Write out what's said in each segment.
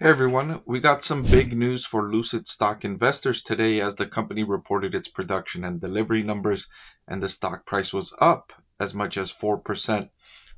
Hey everyone, we got some big news for Lucid stock investors today as the company reported its production and delivery numbers, and the stock price was up as much as 4%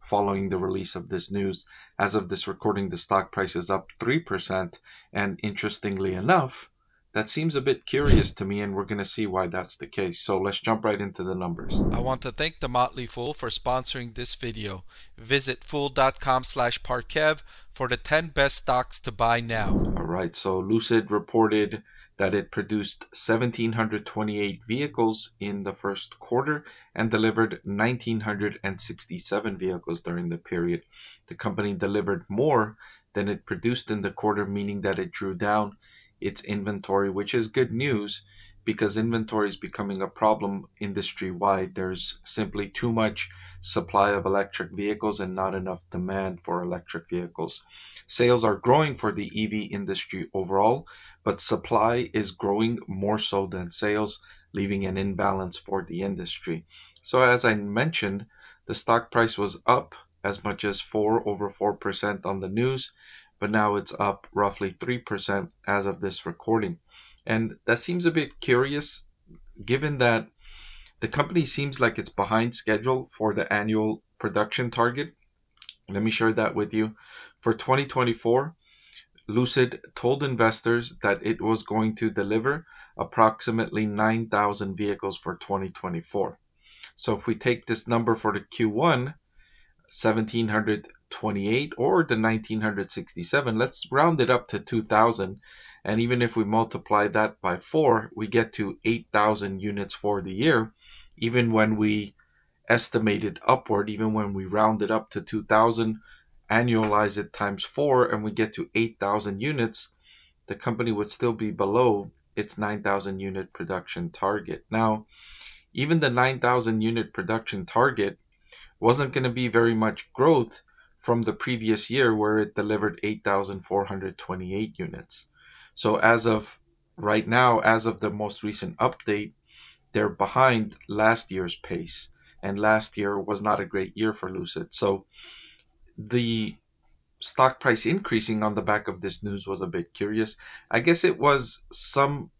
following the release of this news. As of this recording, the stock price is up 3%, and interestingly enough, that seems a bit curious to me, and we're going to see why that's the case. So let's jump right into the numbers. I want to thank The Motley Fool for sponsoring this video. Visit fool.com/parkev for the 10 best stocks to buy now. All right, so Lucid reported that it produced 1,728 vehicles in the first quarter and delivered 1,967 vehicles during the period. The company delivered more than it produced in the quarter, meaning that it drew down its inventory, which is good news because inventory is becoming a problem industry-wide. There's simply too much supply of electric vehicles and not enough demand for electric vehicles. Sales are growing for the EV industry overall, but supply is growing more so than sales, leaving an imbalance for the industry. So as I mentioned, the stock price was up as much as over 4% on the news, but now it's up roughly 3% as of this recording. And that seems a bit curious, given that the company seems like it's behind schedule for the annual production target. Let me share that with you. For 2024, Lucid told investors that it was going to deliver approximately 9,000 vehicles for 2024. So if we take this number for the Q1, 1,728 or the 1,967, let's round it up to 2,000, and even if we multiply that by 4, we get to 8,000 units for the year. Even when we estimated upward, even when we round it up to 2,000, annualize it times 4, and we get to 8,000 units, the company would still be below its 9,000 unit production target. Now, even the 9,000 unit production target wasn't going to be very much growth from the previous year, where it delivered 8,428 units. So as of right now, as of the most recent update, they're behind last year's pace, and last year was not a great year for Lucid. So the stock price increasing on the back of this news was a bit curious. I guess it was some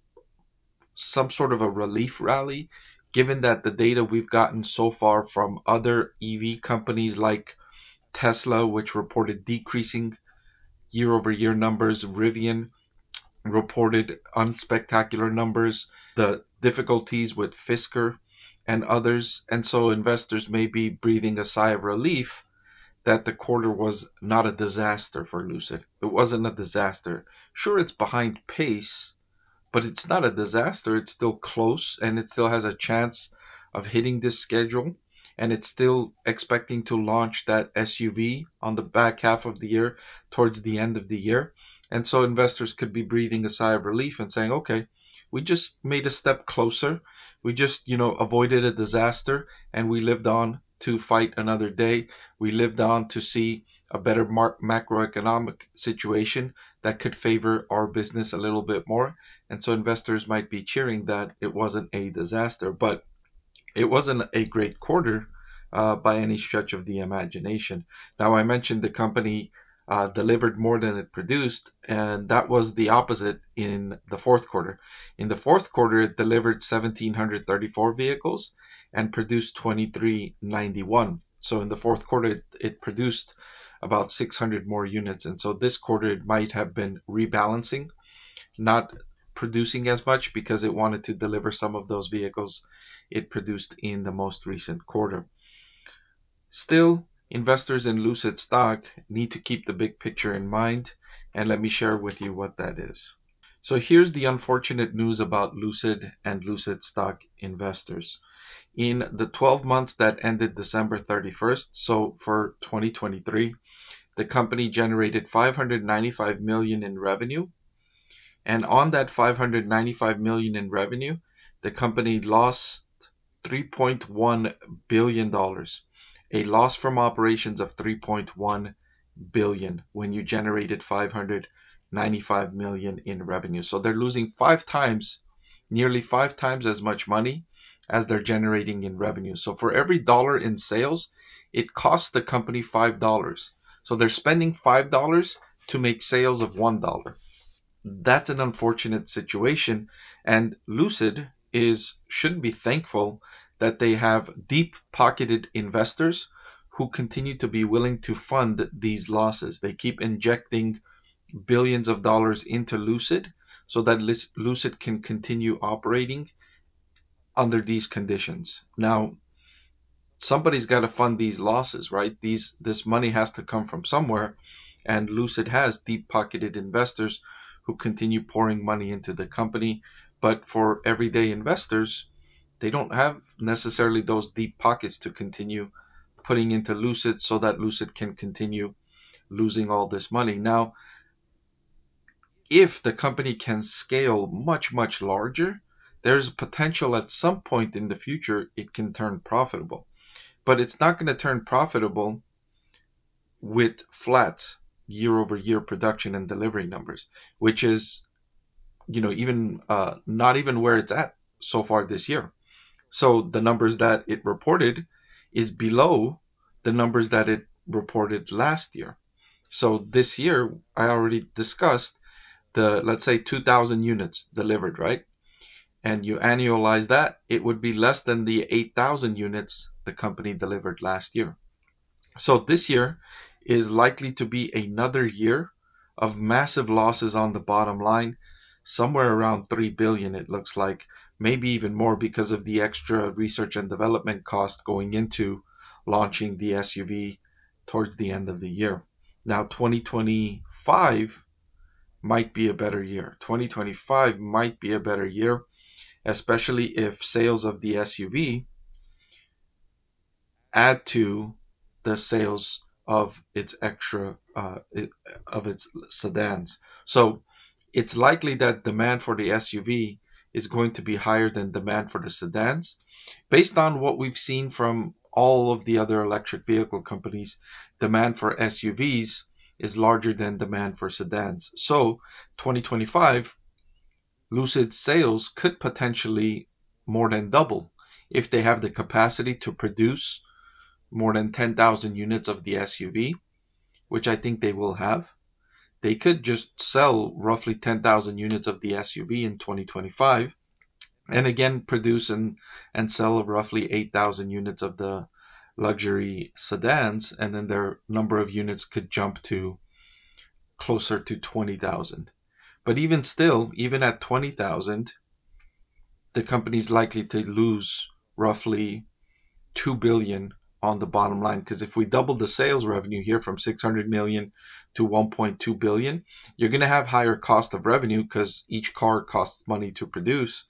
sort of a relief rally, given that the data we've gotten so far from other EV companies like Tesla, which reported decreasing year-over-year numbers, Rivian reported unspectacular numbers, the difficulties with Fisker and others. And so investors may be breathing a sigh of relief that the quarter was not a disaster for Lucid. It wasn't a disaster. Sure, it's behind pace, but it's not a disaster. It's still close, and it still has a chance of hitting this schedule, and it's still expecting to launch that SUV on the back half of the year, towards the end of the year. And so investors could be breathing a sigh of relief and saying, okay, we just made a step closer. We just, avoided a disaster, and we lived on to fight another day. We lived on to see a better macroeconomic situation that could favor our business a little bit more. And so investors might be cheering that it wasn't a disaster, but it wasn't a great quarter by any stretch of the imagination. Now, I mentioned the company delivered more than it produced, and that was the opposite in the fourth quarter. In the fourth quarter, it delivered 1,734 vehicles and produced 2,391. So in the fourth quarter, it produced about 600 more units. And so this quarter, it might have been rebalancing, not producing as much because it wanted to deliver some of those vehicles it produced in the most recent quarter. Still, investors in Lucid stock need to keep the big picture in mind, and let me share with you what that is. So here's the unfortunate news about Lucid and Lucid stock investors. In the 12 months that ended December 31st, so for 2023, the company generated $595 million in revenue. And on that $595 million in revenue, the company lost $3.1 billion, a loss from operations of $3.1 billion when you generated $595 million in revenue. So they're losing nearly five times as much money as they're generating in revenue. So for every dollar in sales, it costs the company $5. So they're spending $5 to make sales of $1. That's an unfortunate situation, and Lucid should be thankful that they have deep-pocketed investors who continue to be willing to fund these losses. They keep injecting billions of dollars into Lucid so that Lucid can continue operating under these conditions. Now, somebody's got to fund these losses, right? This money has to come from somewhere, and Lucid has deep-pocketed investors who continue pouring money into the company. But for everyday investors, they don't have necessarily those deep pockets to continue putting into Lucid so that Lucid can continue losing all this money. Now, if the company can scale much, much larger, there's a potential at some point in the future it can turn profitable. But it's not going to turn profitable with flat year-over-year production and delivery numbers, which is, you know, even not even where it's at so far this year. So the numbers that it reported is below the numbers that it reported last year. So this year, I already discussed the, let's say, 2,000 units delivered, right? And you annualize that, it would be less than the 8,000 units the company delivered last year. So this year is likely to be another year of massive losses on the bottom line, somewhere around $3 billion, it looks like, maybe even more because of the extra research and development cost going into launching the SUV towards the end of the year. Now, 2025 might be a better year. 2025 might be a better year, especially if sales of the SUV add to the sales of its extra, of its sedans. So it's likely that demand for the SUV is going to be higher than demand for the sedans, based on what we've seen from all of the other electric vehicle companies. Demand for SUVs is larger than demand for sedans. So 2025, Lucid's sales could potentially more than double if they have the capacity to produce more than 10,000 units of the SUV, which I think they will have. They could just sell roughly 10,000 units of the SUV in 2025, and again produce and sell roughly 8,000 units of the luxury sedans, and then their number of units could jump to closer to 20,000. But even still, even at 20,000, the company's likely to lose roughly $2 billion on the bottom line, because if we double the sales revenue here from 600 million to 1.2 billion, you're going to have higher cost of revenue because each car costs money to produce,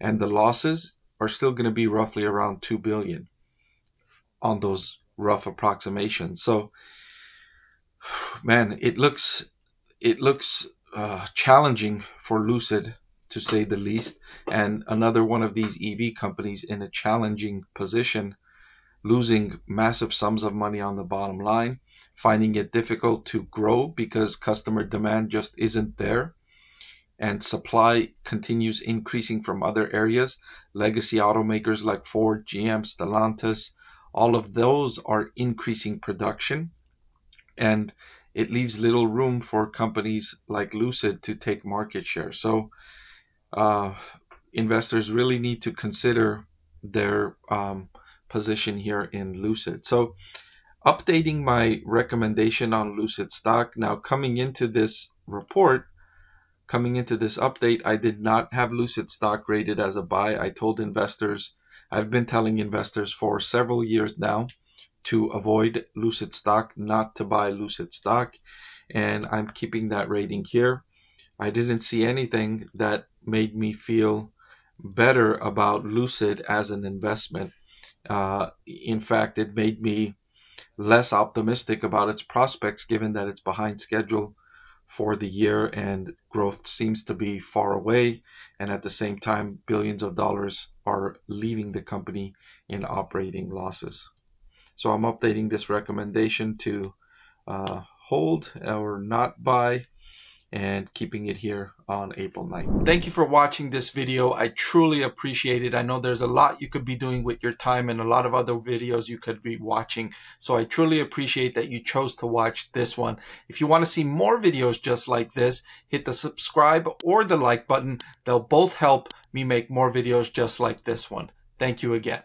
and the losses are still going to be roughly around 2 billion on those rough approximations. So, man, it looks challenging for Lucid, to say the least, and another one of these EV companies in a challenging position, losing massive sums of money on the bottom line, finding it difficult to grow because customer demand just isn't there, and supply continues increasing from other areas. Legacy automakers like Ford, GM, Stellantis, all of those are increasing production, and it leaves little room for companies like Lucid to take market share. So investors really need to consider their position here in Lucid. So updating my recommendation on Lucid stock. Now, coming into this report, coming into this update, I did not have Lucid stock rated as a buy. I told investors, I've been telling investors for several years now to avoid Lucid stock, not to buy Lucid stock, and I'm keeping that rating here. I didn't see anything that made me feel better about Lucid as an investment. In fact, it made me less optimistic about its prospects, given that it's behind schedule for the year and growth seems to be far away, and at the same time billions of dollars are leaving the company in operating losses. So I'm updating this recommendation to hold or not buy, and keeping it here on April 9th. Thank you for watching this video. I truly appreciate it. I know there's a lot you could be doing with your time and a lot of other videos you could be watching. So I truly appreciate that you chose to watch this one. If you want to see more videos just like this, hit the subscribe or the like button. They'll both help me make more videos just like this one. Thank you again.